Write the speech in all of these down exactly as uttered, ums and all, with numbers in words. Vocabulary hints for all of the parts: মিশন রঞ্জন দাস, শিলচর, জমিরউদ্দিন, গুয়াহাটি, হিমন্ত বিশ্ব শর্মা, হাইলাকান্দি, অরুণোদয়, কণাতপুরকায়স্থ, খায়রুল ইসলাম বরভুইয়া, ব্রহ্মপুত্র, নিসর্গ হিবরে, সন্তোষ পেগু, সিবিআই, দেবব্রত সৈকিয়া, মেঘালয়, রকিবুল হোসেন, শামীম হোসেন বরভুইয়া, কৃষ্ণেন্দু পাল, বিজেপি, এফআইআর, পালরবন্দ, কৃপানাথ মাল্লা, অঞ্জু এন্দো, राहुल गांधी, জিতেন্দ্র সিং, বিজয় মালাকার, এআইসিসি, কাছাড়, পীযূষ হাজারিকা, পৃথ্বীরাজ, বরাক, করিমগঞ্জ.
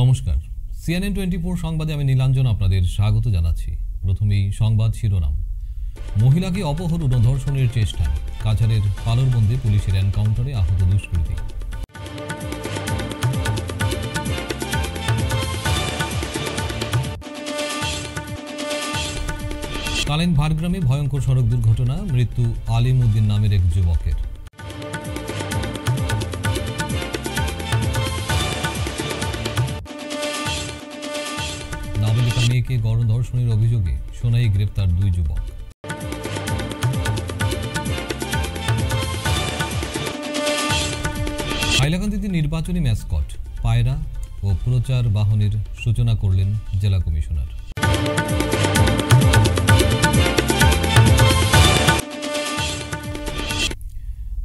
নমস্কার, CNN twenty four সংবাদে আমি নীলাঞ্জন আপনাদের স্বাগত জানাচ্ছি। প্রথমেই সংবাদ শিরোনাম। মহিলাকে অপহরণ ও ধর্ষণের চেষ্টায় কাছাড়ের পালরবন্দে পুলিশের এনকাউন্টারে আহত দুষ্কৃতী। কালেন ভারগ্রামে ভয়ঙ্কর সড়ক দুর্ঘটনা, মৃত্যু আলিম উদ্দিন নামের এক যুবকের। নাবালিকা মেয়েকে গণধর্ষণের অভিযোগে সোনাই গ্রেপ্তার দুই যুবক। হাইলাকান্দিতে নির্বাচনী ম্যাসকট পায়রা ও প্রচার বাহনের সূচনা করলেন জেলা কমিশনার।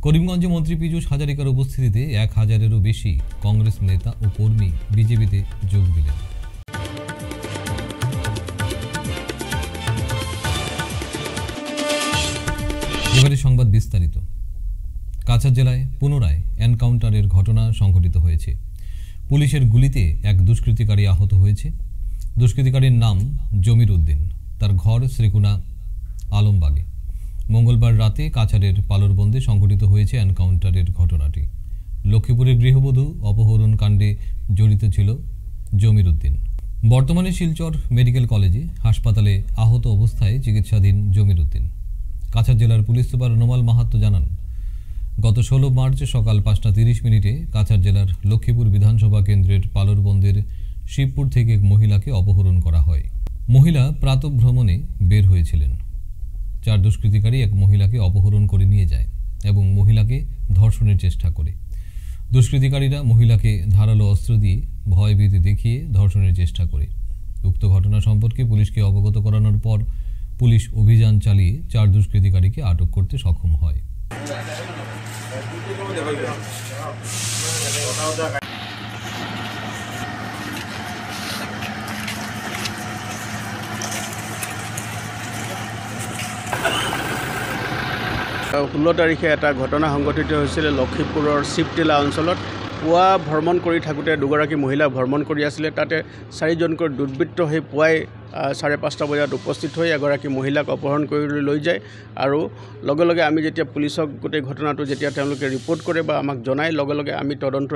করিমগঞ্জে মন্ত্রী পীযূষ হাজারিকার উপস্থিতিতে এক হাজারেরও বেশি কংগ্রেস নেতা ও কর্মী বিজেপিতে যোগ দিলেন। এবারে সংবাদ বিস্তারিত। কাছাড় জেলায় পুনরায় এনকাউন্টারের ঘটনা সংঘটিত হয়েছে। পুলিশের গুলিতে এক দুষ্কৃতিকারী আহত হয়েছে। দুষ্কৃতিকারীর নাম জমিরউদ্দিন। তার ঘর শ্রীকুনা আলমবাগে। মঙ্গলবার রাতে কাছাড়ের পালরবন্দে সংঘটিত হয়েছে এনকাউন্টারের ঘটনাটি। লক্ষ্মীপুরের গৃহবধূ অপহরণ কাণ্ডে জড়িত ছিল জমিরউদ্দিন। বর্তমানে শিলচর মেডিকেল কলেজে হাসপাতালে আহত অবস্থায় চিকিৎসাধীন জমিরউদ্দিন। কাছাড় জেলার পুলিশ সুপার অমল মহাত্ম্য জানান, গত ষোলো মার্চ সকাল পাঁচটা তিরিশ মিনিটে কাছাড় জেলার লক্ষ্মীপুর বিধানসভা কেন্দ্রের পালরবন্দের শিবপুর থেকে এক মহিলাকে অপহরণ করা হয়। মহিলা প্রাতঃভ্রমণে বের হয়েছিলেন। চার দুষ্কৃতিকারী এক মহিলাকে অপহরণ করে নিয়ে যায় এবং মহিলাকে ধর্ষণের চেষ্টা করে। দুষ্কৃতিকারীরা মহিলাকে ধারালো অস্ত্র দিয়ে ভয়ভীতি দেখিয়ে ধর্ষণের চেষ্টা করে। উক্ত ঘটনা সম্পর্কে পুলিশকে অবগত করানোর পর পুলিশ অভিযান চালিয়ে চার দুষ্কৃতিকারীকে আটক করতে সক্ষম হয়। ষোল্ল তাৰিখে এটা ঘটনা সংঘটিত হৈছিল লক্ষীপুৰৰ শিৱটিলা অঞ্চলত। পুৱা ভ্ৰমণ কৰি থাকোঁতে দুগৰাকী মহিলা ভ্ৰমণ কৰি আছিলে। তাতে চাৰিজনকৈ দুৰ্বৃত্ত হৈ পুৱাই চাৰে পাঁচটা বজাত উপস্থিত হৈ এগৰাকী মহিলাক অপহৰণ কৰি লৈ যায়। আৰু লগে লগে আমি যেতিয়া পুলিচক গোটেই ঘটনাটো যেতিয়া তেওঁলোকে ৰিপৰ্ট কৰে বা আমাক জনায়, লগে লগে আমি তদন্ত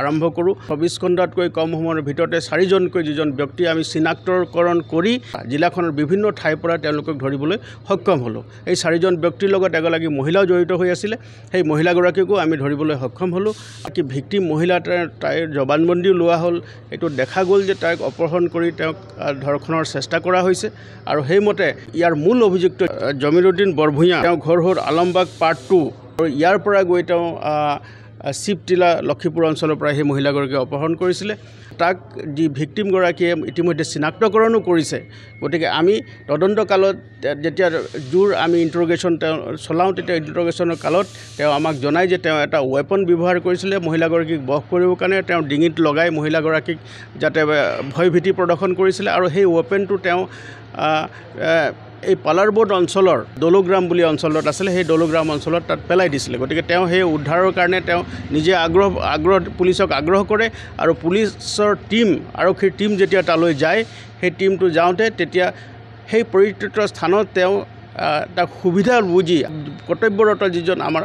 আৰম্ভ কৰোঁ। চৌবিছ ঘণ্টাতকৈ কম সময়ৰ ভিতৰতে চাৰিজনকৈ যিজন ব্যক্তি আমি চিনাক্তকৰণ কৰি জিলাখনৰ বিভিন্ন ঠাইৰ পৰা তেওঁলোকক ধৰিবলৈ সক্ষম হ'লোঁ। এই চাৰিজন ব্যক্তিৰ লগত এগৰাকী মহিলাও জড়িত হৈ আছিলে। সেই মহিলাগৰাকীকো আমি ধৰিবলৈ সক্ষম হ'লোঁ। কি ভিক্টিম মহিলা তাইৰ তাইৰ জবানবন্দিও লোৱা হ'ল। এইটো দেখা গ'ল যে তাইক অপহৰণ কৰি তেওঁক ধৰ্ষণৰ চেষ্টা কৰা হৈছে। আৰু সেইমতে ইয়াৰ মূল অভিযুক্ত জমিরউদ্দিন বৰভূঁইয়া, তেওঁ ঘৰ হ'ল আলমবাগ পাৰ্ট টু। আৰু ইয়াৰ পৰা গৈ তেওঁ শিৱটিলা লক্ষীপুৰ অঞ্চলৰ পৰা সেই মহিলাগৰাকী অপহৰণ কৰিছিলে। তাক যি ভিক্টিমগৰাকীয়ে ইতিমধ্যে চিনাক্তকৰণো কৰিছে। গতিকে আমি তদন্তকালত যেতিয়া জোৰ আমি ইণ্টাৰগেশ্যন তেওঁ চলাওঁ, তেতিয়া ইণ্টাৰগেশ্যনৰ কালত তেওঁ আমাক জনায় যে তেওঁ এটা ৱেপন ব্যৱহাৰ কৰিছিলে মহিলাগৰাকীক বশ কৰিবৰ কাৰণে। তেওঁ ডিঙিত লগাই মহিলাগৰাকীক যাতে ভয়ভীতি প্ৰদৰ্শন কৰিছিলে। আৰু সেই ৱেপনটো তেওঁ এই পালাৰবোৰ্ড অঞ্চলৰ দলুগ্ৰাম বুলি অঞ্চলত আছিলে, সেই দলুগ্ৰাম অঞ্চলত তাত পেলাই দিছিলে। গতিকে তেওঁ সেই উদ্ধাৰৰ কাৰণে তেওঁ নিজে আগ্ৰহ আগ্ৰহ পুলিচক আগ্ৰহ কৰে। আৰু পুলিচৰ টীম, আৰক্ষীৰ টীম যেতিয়া তালৈ যায়, সেই টীমটো যাওঁতে তেতিয়া সেই পৰিত্যক্ত স্থানত তেওঁ তাক সুবিধা বুজি কৰ্তব্যৰত যিজন আমাৰ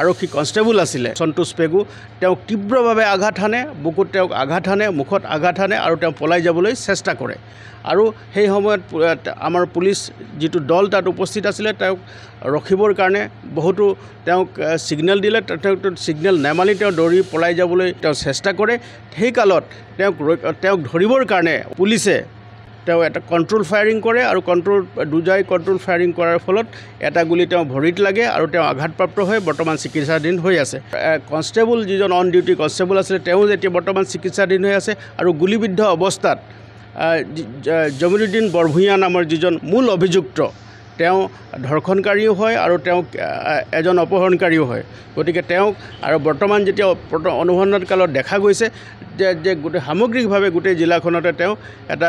আৰক্ষী কনষ্টেবল আছিলে সন্তোষ পেগু, তেওঁক তীব্ৰভাৱে আঘাত হানে, বুকুত তেওঁক আঘাত হানে, মুখত আঘাত হানে আৰু তেওঁ পলাই যাবলৈ চেষ্টা কৰে। আৰু সেই সময়ত আমাৰ পুলিচ যিটো দল তাত উপস্থিত আছিলে, তেওঁক ৰখিবৰ কাৰণে বহুতো তেওঁক ছিগনেল দিলে। তেওঁক ছিগনেল নেমালি তেওঁ দৌৰি পলাই যাবলৈ তেওঁ চেষ্টা কৰে। সেই কালত তেওঁক তেওঁক ধৰিবৰ কাৰণে পুলিচে তেওঁ এটা কণ্ট্ৰল ফায়াৰিং কৰে। আৰু কণ্ট্ৰল দুজাই কণ্ট্ৰল ফায়াৰিং কৰাৰ ফলত এটা গুলি তেওঁ ভৰিত লাগে আৰু তেওঁ আঘাতপ্ৰাপ্ত হৈ বৰ্তমান চিকিৎসাধীন হৈ আছে। কনষ্টেবল যিজন অন ডিউটি কনষ্টেবল আছিলে তেওঁ এতিয়া বৰ্তমান চিকিৎসাধীন হৈ আছে। আৰু গুলিবিদ্ধ অৱস্থাত জমিরউদ্দিন বৰভূঁইয়া নামৰ যিজন মূল অভিযুক্ত, তেওঁ ধৰ্ষণকাৰীও হয় আৰু তেওঁ এজন অপহৰণকাৰীও হয়। গতিকে তেওঁক আৰু বৰ্তমান যেতিয়া অনুসন্ধান কালত দেখা গৈছে যে যে গোটেই সামগ্ৰিকভাৱে গোটেই জিলাখনতে তেওঁ এটা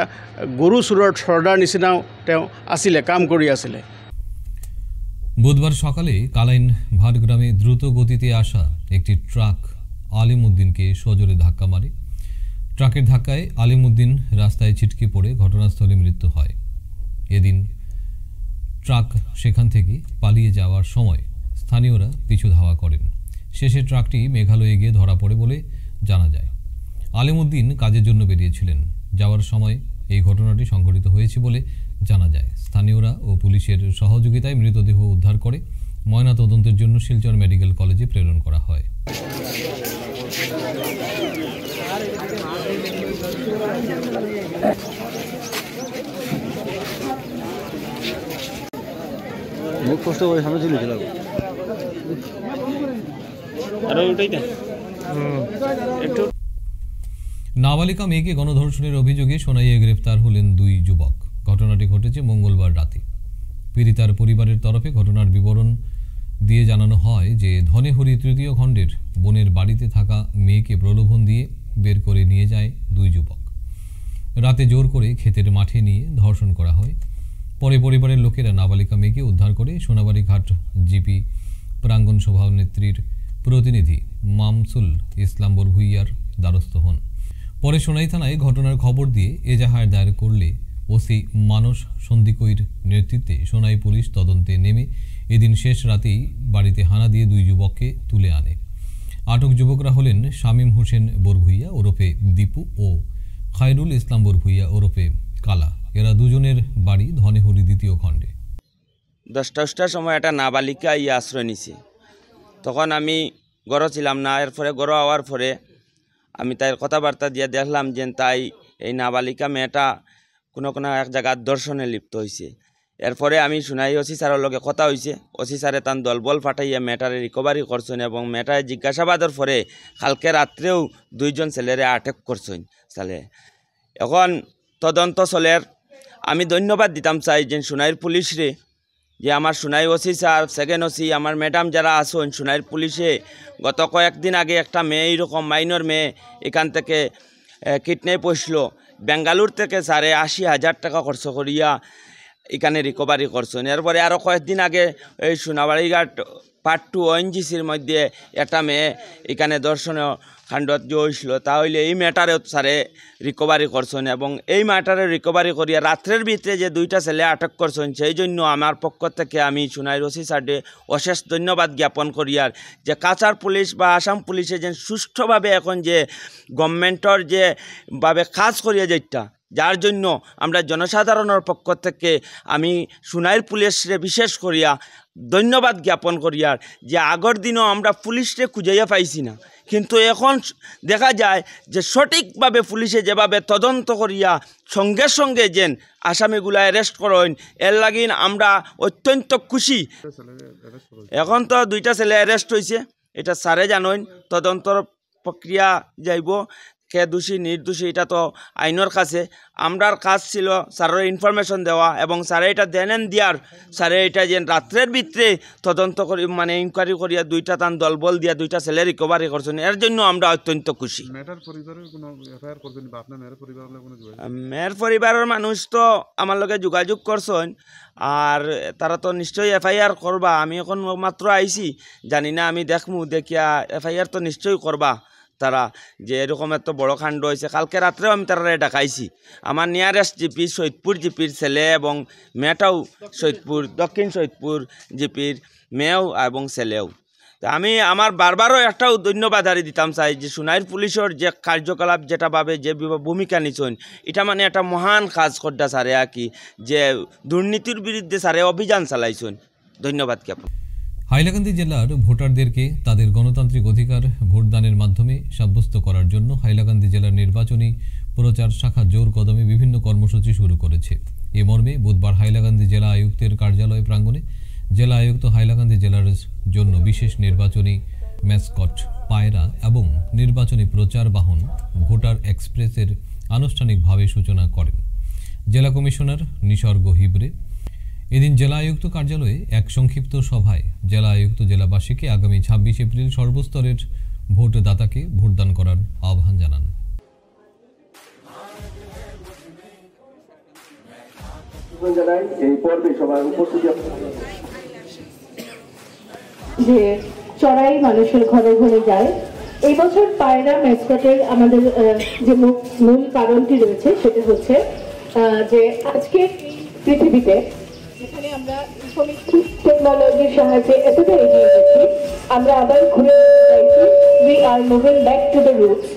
গৰু চোৰৰ চৰ্দাৰ নিচিনাও তেওঁ আছিলে, কাম কৰি আছিলে। বুধবার সকালে কালাইন ভাটগ্রামে দ্রুত গতিতে আসা একটি ট্রাক আলিম উদ্দিনকে সজোরে ধাক্কা মারে। ট্রাকের ধাক্কায় আলিম উদ্দিন রাস্তায় ছিটকে পড়ে ঘটনাস্থলে মৃত্যু হয়। এদিন ট্রাক সেখান থেকে পালিয়ে যাওয়ার সময় স্থানীয়রা পিছু ধাওয়া করেন। শেষে ট্রাকটি মেঘালয়ে গিয়ে ধরা পড়ে বলে জানা যায়। আলিম উদ্দিন কাজের জন্য বেরিয়েছিলেন। যাওয়ার সময় এই ঘটনাটি সংঘটিত হয়েছে বলে জানা যায়। স্থানীয়রা ও পুলিশের সহযোগিতায় মৃতদেহ উদ্ধার করে ময়নাতদন্তের জন্য শিলচর মেডিকেল কলেজে প্রেরণ করা হয়। নাবালিকা মেয়েকে গণধর্ষণের অভিযোগে সোনাইয়ে গ্রেফতার হলেন দুই যুবক। ঘটনাটি ঘটেছে মঙ্গলবার রাতে। পীড়িতার পরিবারের তরফে ঘটনার বিবরণ দিয়ে জানানো হয় যে ধনেহরি তৃতীয় খণ্ডের বোনের বাড়িতে থাকা মেয়েকে প্রলোভন দিয়ে বের করে নিয়ে যায় দুই যুবক। রাতে জোর করে ক্ষেতের মাঠে নিয়ে ধর্ষণ করা হয়। পরে পরিবারের লোকেরা নাবালিকা মেয়েকে উদ্ধার করে সোনাবাড়ি ঘাট জিপি প্রাঙ্গণ সভানেত্রীর প্রতিনিধি মামসুল ইসলাম বরভুইয়ার দ্বারস্থ হন। পরে সোনাই থানায় ঘটনার খবর দিয়ে এজাহার দায়ের করলে ওসি মানস সন্দিকৈর নেতৃত্বে সোনাই পুলিশ তদন্তে নেমে এদিন শেষ রাতেই বাড়িতে হানা দিয়ে দুই যুবককে তুলে আনে। আটক যুবকরা হলেন শামীম হোসেন বরভুইয়া ওরফে দীপু ও খায়রুল ইসলাম বরভুইয়া ওরফে কালা। এরা দুজনের বাড়ি ধনেহরি দ্বিতীয় খণ্ডে। দশটা দশটার সময় একটা নাবালিকা ই আশ্রয় নিছে। তখন আমি গড় ছিলাম না। এরপরে গড় হওয়ার পরে আমি তাই কথাবার্তা দিয়ে দেখলাম যে তাই এই নাবালিকা মেয়েটা কোনো কোনো এক জায়গার দর্শনে লিপ্ত হয়েছে। এরপরে আমি শুনাই ওসি স্যারের লগে কথা হয়েছে। ওসি স্যারে তার দলবল ফাটাইয়া মেয়েটারে রিকভারি করছেন এবং মেয়েটায় জিজ্ঞাসাবাদের পরে কালকে রাত্রেও দুইজন ছেলেরে আটক করছেন। স্যালে এখন তদন্ত চলের। আমি ধন্যবাদ দিতাম চাই যে সোনাইর পুলিশরে, যে আমার Sonai OC sir, second OC, আমার ম্যাডাম যারা আসুন। সোনাইর পুলিশে গত কয়েকদিন আগে একটা মেয়ে এইরকম মাইনর মেয়ে এখান থেকে কিডন্যাপ হয়েছিল। বেঙ্গালুর থেকে স্যারে আশি হাজার টাকা খরচ করিয়া এখানে রিকভারি করছেন। এরপরে আরও কয়েকদিন আগে এই সোনাবাড়িঘাট পার্ট টু ওএনজিসির মধ্যে একটা মেয়ে এখানে দর্শনীয় খাণ্ডত যে হয়েছিল, তাহলে এই মেয়েটারেও স্যারে রিকভারি করছেন এবং এই মেয়েটারে রিকভারি করিয়া রাত্রের ভিতরে যে দুইটা ছেলে আটক করছেন, সেই জন্য আমার পক্ষ থেকে আমি সোনাই ওসি স্যারকে অশেষ ধন্যবাদ জ্ঞাপন করিয়ার যে কাছাড় পুলিশ বা আসাম পুলিশে যে সুষ্ঠুভাবে এখন যে গভর্নমেন্টর যে ভাবে কাজ করিয়া যেটা, যার জন্য আমরা জনসাধারণের পক্ষ থেকে আমি সোনাইর পুলিশরে বিশেষ করিয়া ধন্যবাদ জ্ঞাপন করিয়ার যে আগের দিনও আমরা পুলিশরে খুঁজাইয়া পাইছি না, কিন্তু এখন দেখা যায় যে সঠিকভাবে পুলিশে যেভাবে তদন্ত করিয়া সঙ্গে সঙ্গে যেন আসামিগুলা অ্যারেস্ট করেন, এর লাগিন আমরা অত্যন্ত খুশি। এখন তো দুইটা ছেলে অ্যারেস্ট হয়েছে, এটা স্যারে জানেন। তদন্তর প্রক্রিয়া যাইব, কে দোষী নির্দোষী এটা তো আইনের কাছে। আমরার কাজ ছিল স্যারের ইনফরমেশন দেওয়া এবং স্যারে এটা দেনেন দিয়ার। স্যারে এটা যে রাত্রের ভিতরে তদন্ত করি মানে ইনকোয়ারি করিয়া দুইটা তান দলবল দিয়া দুইটা ছেলে রিকভারি করছেন, এর জন্য আমরা অত্যন্ত খুশি। মেয়ের পরিবারের মানুষ তো আমার লগে যোগাযোগ করছেন, আর তারা তো নিশ্চয়ই এফআইআর করবা। আমি এখন মাত্র আইসি, জানি না, আমি দেখমু, দেখিয়া এফআইআর তো নিশ্চয়ই করবা তারা, যে এরকম এত বড়ো কাণ্ড হয়েছে। কালকে রাত্রেও আমি তারা ডাকাইছি। আমার নিয়ারেস্ট জিপি শহীদপুর জিপির ছেলে এবং মেয়েটাও শহীদপুর, দক্ষিণ শহীদপুর জিপির মেয়েও এবং ছেলেও। তো আমি আমার বারবারও একটাও ধন্যবাদ আরি দিতাম চাই যে সোনাইর পুলিশের যে কার্যকলাপ যেটা ভাবে যে ভূমিকা নিচ্ছেন, এটা মানে একটা মহান কাজ করডা স্যারে আর কি, যে দুর্নীতির বিরুদ্ধে স্যারে অভিযান চালাইছেন। ধন্যবাদ জ্ঞাপন। হাইলাকান্দি জেলার ভোটারদেরকে তাদের গণতান্ত্রিক অধিকার ভোটদানের মাধ্যমে সাব্যস্ত করার জন্য হাইলাকান্দি জেলার নির্বাচনী প্রচার শাখা জোর কদমে বিভিন্ন কর্মসূচি শুরু করেছে। এ মর্মে বুধবার হাইলাকান্দি জেলা আয়ুক্তের কার্যালয় প্রাঙ্গণে জেলা আয়ুক্ত হাইলাকান্দি জেলার জন্য বিশেষ নির্বাচনী ম্যাসকট পায়রা এবং নির্বাচনী প্রচার বাহন ভোটার এক্সপ্রেসের আনুষ্ঠানিকভাবে সূচনা করেন। জেলা কমিশনার নিসর্গ হিবরে এদিন জেলা আয়ুক্ত কার্যালয়ে এক সংক্ষিপ্ত সভায় জেলা আয়ুক্ত জেলাবাসীকে আগামী ছাব্বিশ এপ্রিল সর্বস্তরের ভোটদাতাকে ভোটদান করার আহ্বান জানান। যে চড়াই মানুষের ঘরে ঘরে যায়, এই বছর পায়রা ম্যাসকটের আমাদের যে মূল কারণটি রয়েছে সেটা হচ্ছে যে আজকে পৃথিবীতে যেখানে আমরা ইনফরমেশন টেকনোলজির সাহায্যে এতটা এগিয়ে গেছি, আমরা আবার ঘুরে চাইছি we are moving back to the roots.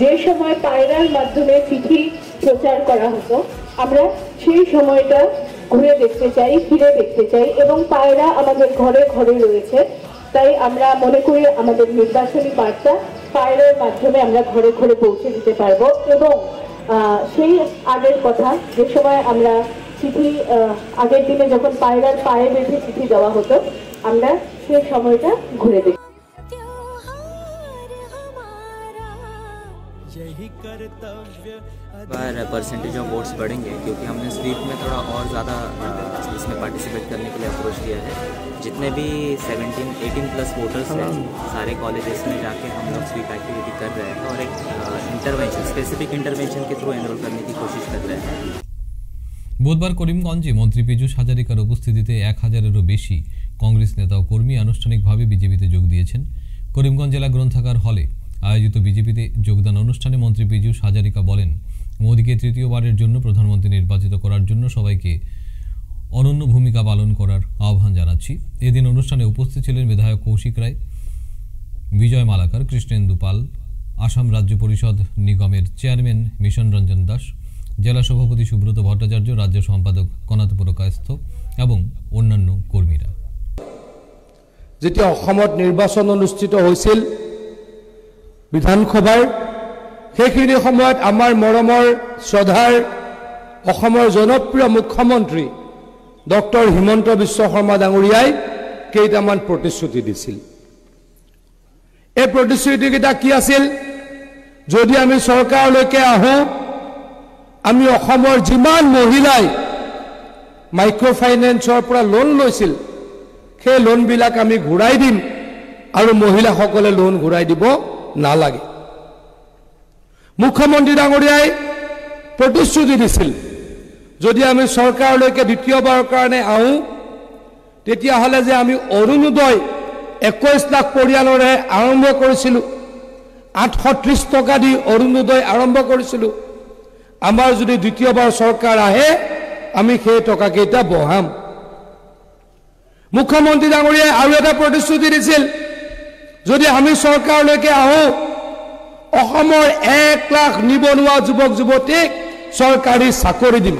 যে সময় পায়রার মাধ্যমে চিঠি প্রচার করা হতো, আমরা সেই সময়টা ঘুরে দেখতে চাই, ফিরে দেখতে চাই, এবং পায়রা আমাদের ঘরে ঘরে রয়েছে। তাই আমরা মনে করি আমাদের নির্বাচনী বার্তা পায়রার মাধ্যমে আমরা ঘরে ঘরে পৌঁছে দিতে পারবো। এবং সেই আগের কথা, যে সময় আমরা চিঠি আগের দিনে যখন পায়রার পায়ে বেঁধে চিঠি দেওয়া হতো, আমরা সেই সময়টা ঘুরে দেখি। बार परसेंटेज ऑफ वोट्स बढ़ेंगे क्योंकि हमने स्वीप में थोड़ा और ज़्यादा इसमें पार्टिसिपेट करने के लिए अप्रोच किया है। जितने भी सत्रह अठारह प्लस वोटर्स हैं सारे कॉलेजेस में जाके हम लोग स्वीप एक्टिविटी कर रहे हैं और एक इंटरवेंशन स्पेसिफिक इंटरवेंशन के थ्रू एनरोल करने की कोशिश कर रहे हैं। বুধবার করিমগঞ্জে মন্ত্রী পীযূষ হাজারিকার উপস্থিতিতে এক হাজারেরও বেশি কংগ্রেস নেতা ও কর্মী আনুষ্ঠানিকভাবে বিজেপিতে যোগ দিয়েছেন। করিমগঞ্জ জেলা গ্রন্থাগার হলে আয়োজিত বিজেপিতে যোগদান অনুষ্ঠানে মন্ত্রী পীযূষ হাজারিকা বলেন, মোদিকে তৃতীয়বারের জন্য প্রধানমন্ত্রী নির্বাচিত করার জন্য সবাইকে অনন্য ভূমিকা পালন করার আহ্বান জানাচ্ছি। এদিন অনুষ্ঠানে উপস্থিত ছিলেন বিধায়ক কৌশিক রায়, বিজয় মালাকার, কৃষ্ণেন্দু পাল, আসাম রাজ্য পরিষদ নিগমের চেয়ারম্যান মিশন রঞ্জন দাস, জেলা সভাপতি সুব্রত ভট্টাচার্য, রাজ্য সম্পাদক কণাতপুরকায়স্থ এবং অন্যান্য কর্মীরা। যেতিয়া অসমত নির্বাচন অনুষ্ঠিত হয়েছিল বিধানসভার, সেইখিনি সময়ত আমার মরমর শ্রদ্ধার অসমৰ জনপ্রিয় মুখ্যমন্ত্রী ডক্টর হিমন্ত বিশ্ব শর্মা ডাঙরিয়ায় কেইটামান প্রতিশ্রুতি দিছিল। এই প্রতিশ্রুতিকেইটা কি আছিল? যদি আমি সরকারলৈকে আহো, আমি অসমৰ যিমান মহিলাই মাইক্ৰ ফাইনেন্সৰ পৰা লোন লৈছিল সেই লোনবিলাক আমি ঘূৰাই দিম আৰু মহিলাসকলে লোন ঘূৰাই দিব নালাগে। মুখ্যমন্ত্রী ডাঙৰীয়াই প্ৰতিশ্ৰুতি দিছিল, যদি আমি চৰকাৰলৈকে দ্বিতীয়বাৰৰ কাৰণে আহোঁ তেতিয়াহ'লে যে আমি অৰুণোদয় একৈশ লাখ পৰিয়ালৰে আৰম্ভ কৰিছিলোঁ, আঠশ ত্ৰিছ টকা দি অৰুণোদয় আৰম্ভ কৰিছিলোঁ, আমার যদি দ্বিতীয়বার সরকার আহে আমি সেই টাকাকেইটা বহাম। মুখ্যমন্ত্রী ডাঙৰীয়াই আৰু এটা প্ৰতিশ্ৰুতি দিছিল, যদি আমি চৰকাৰলৈকে আহো অসমৰ এক লাখ নিবনুৱা যুৱক যুৱতীক চৰকাৰী চাকৰি দিম।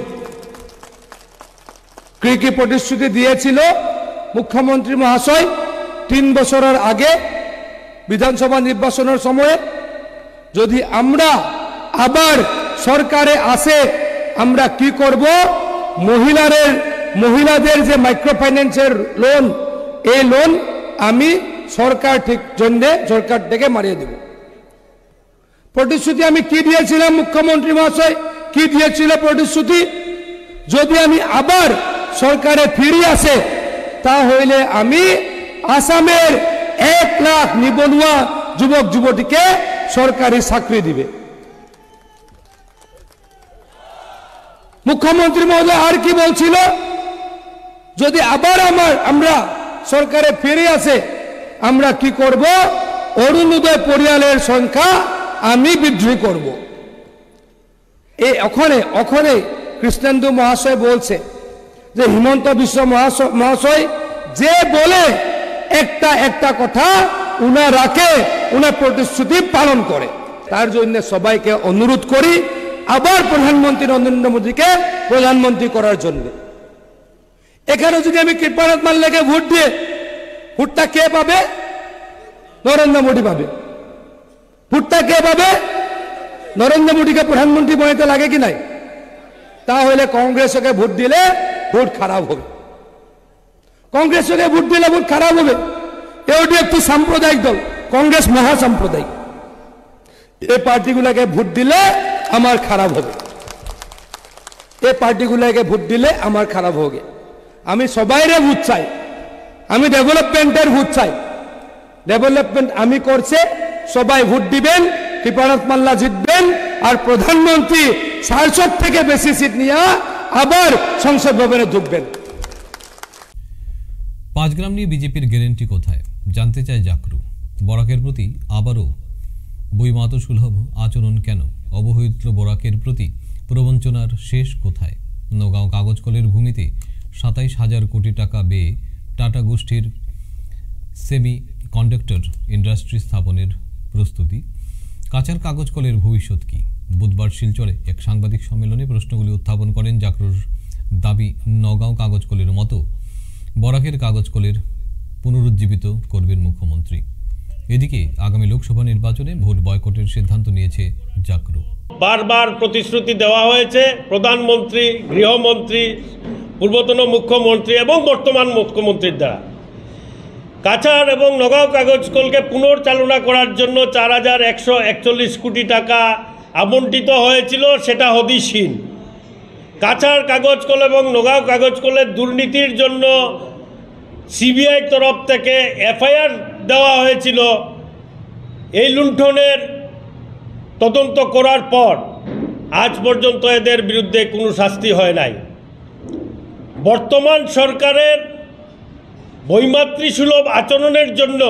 কি কি প্ৰতিশ্ৰুতি দিয়েছিল মুখ্যমন্ত্রী মহাশয়? তিন বছরের আগে বিধানসভা নির্বাচনের সময়ে যদি আমরা আবার সরকারে আসে আমরা কি করব, মহিলাদের মহিলাদের যে মাইক্রো ফাইন্যান্সের লোন, এই লোন আমি সরকার ঠিক জন্যে সরকার থেকে মারিয়ে দেব। প্রতিশ্রুতি আমি কি দিয়েছিলাম মুখ্যমন্ত্রী মহাশয়? কি দিয়েছিল প্রতিশ্রুতি? যদি আমি আবার সরকারে ফিরে আসে তাহলে আমি আসামের এক লাখ নিবনুয়া যুবক যুবতীকে সরকারি চাকরি দিবে। মুখ্যমন্ত্রী মহোদয় আর কি বলছিল? যদি আবার আমার আমরা সরকারে ফিরে আসে আমরা কি করব, অরুণোদয় পরিয়ালের সংখ্যা আমি বৃদ্ধি করব। এই ওখানে ওখানে কৃষ্ণেন্দু মহাশয় বলছে যে হিমন্ত বিশ্ব মহাশয় যে বলে একটা একটা কথা উনি রাখে, উনি প্রতিশ্রুতি পালন করে। তার জন্য সবাইকে অনুরোধ করি আবার প্রধানমন্ত্রী নরেন্দ্র মোদিকে প্রধানমন্ত্রী করার জন্য। এখানে যদি আমি কৃপানাথ মাল্লাকে ভোট দিয়ে, ভোটটা কে পাবে? নরেন্দ্র মোদি পাবে। ভোটটা কে পাবে? নরেন্দ্র মোদিকে প্রধানমন্ত্রী বানাতে লাগে কি নাই? তাহলে কংগ্রেসকে ভোট দিলে ভোট খারাপ হবে, কংগ্রেসকে ভোট দিলে ভোট খারাপ হবে। এটি একটি সাম্প্রদায়িক দল, কংগ্রেস মহাসাম্প্রদায়িক। এই পার্টিগুলোকে ভোট দিলে আমার খারাপ হবে, এই পার্টিগুলোকে ভোট দিলে আমার খারাপ হবে। আমি সবাইরে ভোট চাই, আমি ডেভেলপমেন্টের ভোট চাই। ডেভেলপমেন্ট আমি করছে, সবাই ভোট দিবেন, কৃপানাথ মাল্লা জিতবেন আর প্রধানমন্ত্রী চারশোর থেকে বেশি সিট নিয়ে আবার সংসদ ভবনে ঢুকবেন। পাঁচগ্রাম নিয়ে বিজেপির গ্যারান্টি কোথায় জানতে চায় জাকরু। বরাকের প্রতি আবারও বৈমাত সুলভ আচরণ কেন? অবহেলিত বরাকের প্রতি প্রবঞ্চনার শেষ কোথায়? নগাঁও কাগজ কলের ভূমিতে সাতাইশ হাজার কোটি টাকা ব্যয়ে টাটা গোষ্ঠীর সেমি কন্ডাক্টর ইন্ডাস্ট্রি স্থাপনের প্রস্তুতি। কাঁচার কাগজ কলের ভবিষ্যৎ কী? বুধবার শিলচরে এক সাংবাদিক সম্মেলনে প্রশ্নগুলি উত্থাপন করেন জাকরুর। দাবি, নগাঁও কাগজ কলের মতো বরাকের কাগজ কলের পুনরুজ্জীবিত করবেন মুখ্যমন্ত্রী। এদিকে আগামী লোকসভা নির্বাচনে ভোট বয়কটের সিদ্ধান্ত নিয়েছে জাকরু। বারবার প্রতিশ্রুতি দেওয়া হয়েছে, প্রধানমন্ত্রী, গৃহমন্ত্রী, পূর্বতন মুখ্যমন্ত্রী এবং বর্তমান মুখ্যমন্ত্রীর দ্বারা কাছাড় এবং নগাঁও কাগজ কলকে পুনর্চালনা করার জন্য চার হাজার একশো একচল্লিশ কোটি টাকা আবণ্টিত হয়েছিল, সেটা হদিশহীন। কাছাড় কাগজ কল এবং নগাঁও কাগজ কলের দুর্নীতির জন্য সিবিআই তরফ থেকে এফআইআর দেওয়া হয়েছিল। এই লুণ্ঠনের তদন্ত করার পর আজ পর্যন্ত এদের বিরুদ্ধে কোনো শাস্তি হয় নাই। বর্তমান সরকারের বৈমাতৃসুলভ আচরণের জন্য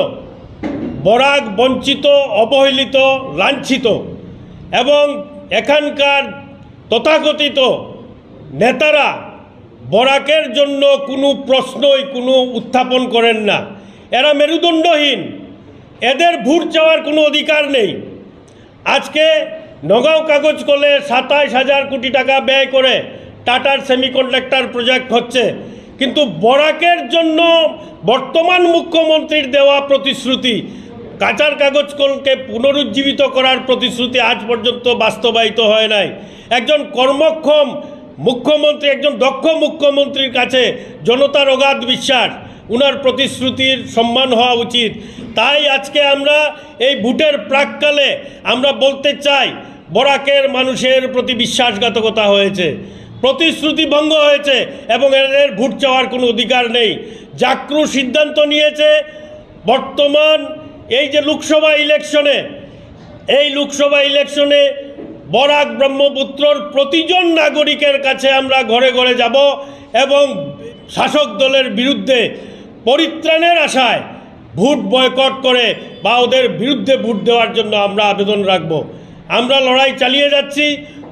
বরাক বঞ্চিত, অবহেলিত, লাঞ্ছিত এবং এখানকার তথাকথিত নেতারা বরাকের জন্য কোনো প্রশ্নই কোনো উত্থাপন করেন না। এরা মেরুদণ্ডহীন, এদের ভোট চাওয়ার কোনো অধিকার নেই। আজকে নগাঁও কাগজ কলে সাতাইশ হাজার কোটি টাকা ব্যয় করে টাটার সেমিকন্ডাক্টর প্রজেক্ট হচ্ছে, কিন্তু বরাকের জন্য বর্তমান মুখ্যমন্ত্রীর দেওয়া প্রতিশ্রুতি, কাঁচার কাগজ কলকে পুনরুজ্জীবিত করার প্রতিশ্রুতি আজ পর্যন্ত বাস্তবায়িত হয় নাই। একজন কর্মক্ষম মুখ্যমন্ত্রী, একজন দক্ষ মুখ্যমন্ত্রীর কাছে জনতার অগাধ বিশ্বাস, উনার প্রতিশ্রুতির সম্মান হওয়া উচিত। তাই আজকে আমরা এই ভোটের প্রাককালে আমরা বলতে চাই, বরাকের মানুষের প্রতি বিশ্বাসঘাতকতা হয়েছে, প্রতিশ্রুতি ভঙ্গ হয়েছে এবং এদের ভোট চাওয়ার কোনো অধিকার নেই। জাকরু সিদ্ধান্ত নিয়েছে, বর্তমান এই যে লোকসভা ইলেকশনে, এই লোকসভা ইলেকশনে বরাক ব্রহ্মপুত্রর প্রতিজন নাগরিকের কাছে আমরা ঘরে ঘরে যাব এবং শাসক দলের বিরুদ্ধে পরিত্রাণের আশায় ভোট বয়কট করে বা ওদের বিরুদ্ধে ভোট দেওয়ার জন্য আমরা আবেদন রাখব। আমরা লড়াই চালিয়ে যাচ্ছি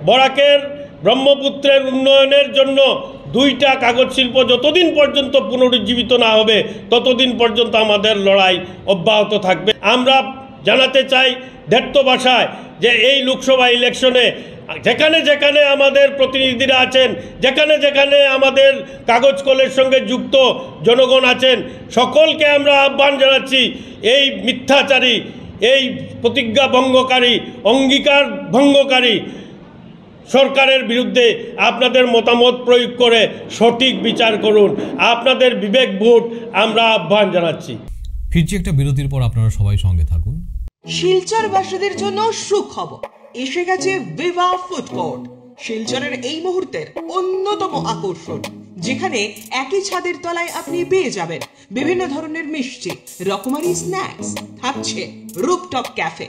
বরাকের ব্রহ্মপুত্রের উন্নয়নের জন্য। দুইটা কাগজ শিল্প যতদিন পর্যন্ত পুনরুজ্জীবিত না হবে, ততদিন পর্যন্ত আমাদের লড়াই অব্যাহত থাকবে। আমরা জানাতে চাই ধ্যাত্ব ভাষায় যে এই লোকসভা ইলেকশনে যেখানে যেখানে আমাদের প্রতিনিধিরা আছেন, যেখানে যেখানে আমাদের কাগজ কলের সঙ্গে যুক্ত জনগণ আছেন, সকলকে আমরা আহ্বান জানাচ্ছি, এই মিথ্যাচারী, এই প্রতিজ্ঞা ভঙ্গকারী, অঙ্গীকার ভঙ্গকারী সরকারের বিরুদ্ধে আপনাদের মতামত প্রয়োগ করে সঠিক বিচার করুন। আপনাদের বিবেক ভোট আমরা আহ্বান জানাচ্ছি। ফিরছি একটা বিরতির পর, আপনারা সবাই সঙ্গে থাকুন। শিলচরবাসীদের জন্য সুখবর এসে গেছে। ভিভা ফুড কোর্ট শিলচরের এই মুহূর্তের অন্যতম আকর্ষণ, যেখানে একই ছাদের তলায় আপনি পেয়ে যাবেন বিভিন্ন ধরনের মিষ্টি, রকমারি স্ন্যাক্স, থাকছে রুপটপ ক্যাফে,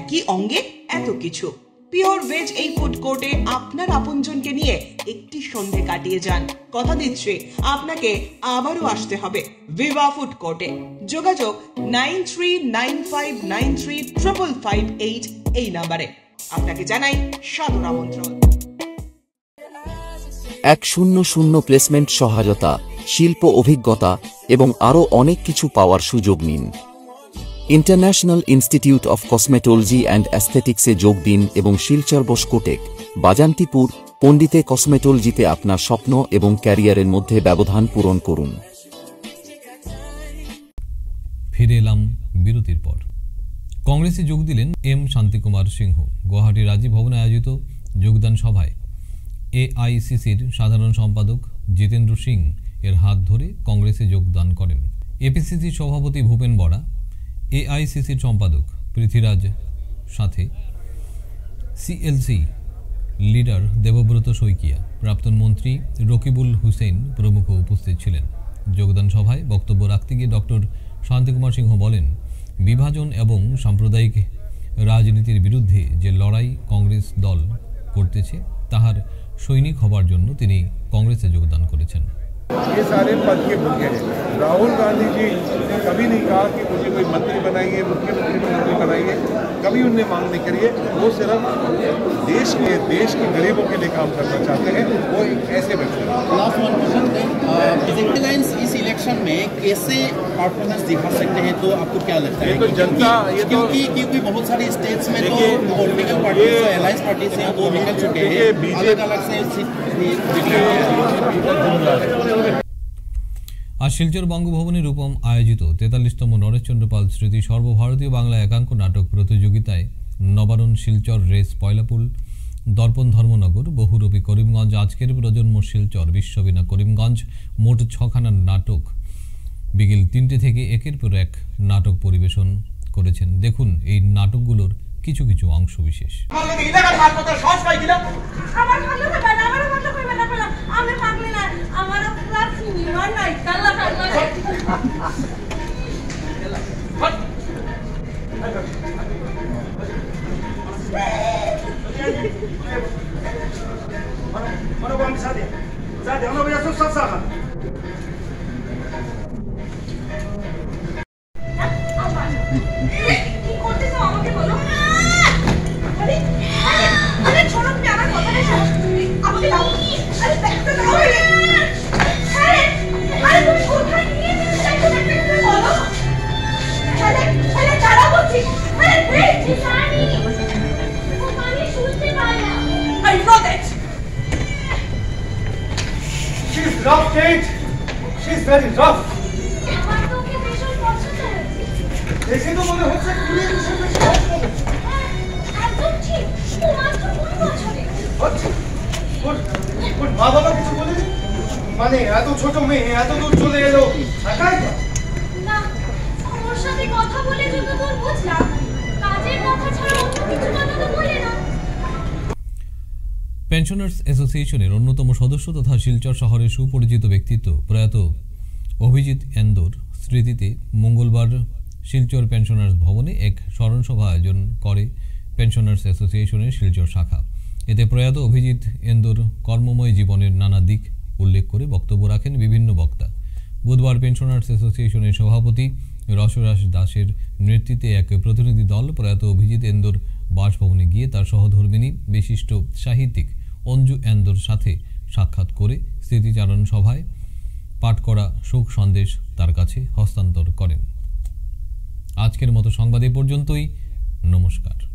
একই অঙ্গে এত কিছু। পিওর ভেজ এই ফুড কোর্টে আপনার আপনজনকে নিয়ে একটি সন্ধে কাটিয়ে যান। কথা দিচ্ছি, আপনাকে আবারও আসতে হবে ভিভা ফুড কোর্টে। যোগাযোগ nine three nine five nine three triple five eight এই নাম্বারে। আপনাকে জানাই সাদর আমন্ত্রণ। এক শূন্য শূন্য প্লেসমেন্ট সহায়তা, শিল্প অভিজ্ঞতা এবং আরও অনেক কিছু পাওয়ার সুযোগ নিন। International institute of cosmetology and অ্যাস্থেটিক্সে যোগ দিন এবং শিলচর বসকোটেক, বাজান্তিপুর, পণ্ডিতে কসমেটোলজিতে আপনার স্বপ্ন এবং ক্যারিয়ারের মধ্যে ব্যবধান পূরণ করুন। ফিরে এলাম বিরতির পর। কংগ্রেসে যোগ দিলেন এম শান্তিকুমার সিংহ। গুয়াহাটি রাজীব ভবনে আয়োজিত যোগদান সভায় এআইসিসির সাধারণ সম্পাদক জিতেন্দ্র সিং এর হাত ধরে কংগ্রেসে যোগদান করেন। এপিসিসির সভাপতি ভূপেন বড়া, এআইসিসির সম্পাদক পৃথ্বীরাজ, সাথে সিএলসি লিডার দেবব্রত সৈকিয়া, প্রাক্তন মন্ত্রী রকিবুল হোসেন প্রমুখ উপস্থিত ছিলেন। যোগদান সভায় বক্তব্য রাখতে গিয়ে ডক্টর শান্তিকুমার সিংহ বলেন, বিভাজন এবং সাম্প্রদায়িক রাজনীতির বিরুদ্ধে যে লড়াই কংগ্রেস দল করতেছে, তাহার সৈনিক হবার জন্য তিনি কংগ্রেসে যোগদান করেছেন। ये सारे पद के भूखे हैं। राहुल गांधी जी ने कभी नहीं कहा कि मुझे कोई मंत्री बनाइए, मुख्यमंत्री मंत्री बनाइए, कभी उनने मांग नहीं करिए। वो सिर्फ देश के देश के गरीबों के लिए काम करना चाहते हैं। वो ऐसे बैठे हैं इस इलेक्शन में कैसे परफॉर्मेंस दिखा सकते हैं, तो आपको क्या लगता है? तो जनता क्योंकि क्योंकि बहुत सारे स्टेट्स में तो पॉलिटिकल पार्टी अलायंस पार्टी से वो निकल चुके हैं, बीजेपी अलग से सीट। আজ শিলচর বঙ্গভবনে রূপম আয়োজিত তেতাল্লিশতম নরেশচন্দ্র পাল স্মৃতি সর্বভারতীয় বাংলা একাঙ্ক নাটক প্রতিযোগিতায় নবারণ শিলচর রেস পয়লাপুল দর্পণ ধর্মনগর বহুরূপী করিমগঞ্জ আজকের প্রজন্ম শিলচর বিশ্ববীণা করিমগঞ্জ মোট ছখানা নাটক বিকেল তিনটে থেকে একের পর এক নাটক পরিবেশন করেছেন। দেখুন এই নাটকগুলোর কিছু কিছু অংশ বিশেষ। মানে এত ছোট মেয়ে এত দূর চলে এলো একাই না, ওর সাথে কথা বলে যতদূর বুঝলাম কাজের কথা ছাড়া অন্য কিছু কথা তো বলে না। পেনশনার্স অ্যাসোসিয়েশনের অন্যতম সদস্য তথা শিলচর শহরের সুপরিচিত ব্যক্তিত্ব প্রয়াত অভিজিৎ এন্দোর স্মৃতিতে মঙ্গলবার শিলচর পেনশনার্স ভবনে এক স্মরণসভা আয়োজন করে পেনশনার্স অ্যাসোসিয়েশনের শিলচর শাখা। এতে প্রয়াত অভিজিৎ এন্দোর কর্মময় জীবনের নানা দিক উল্লেখ করে বক্তব্য রাখেন বিভিন্ন বক্তা। বুধবার পেনশনার্স অ্যাসোসিয়েশনের সভাপতি রসরাস দাসের নেতৃত্বে এক প্রতিনিধি দল প্রয়াত অভিজিৎ এন্দোর বাসভবনে গিয়ে তার সহধর্মিনী বিশিষ্ট সাহিত্যিক অঞ্জু এন্দোর সাথে সাক্ষাৎ করে স্মৃতিচারণ সভায় পাঠ করা শোক সন্দেশ তার কাছে হস্তান্তর করেন। আজকের মতো সংবাদ এ পর্যন্তই। নমস্কার।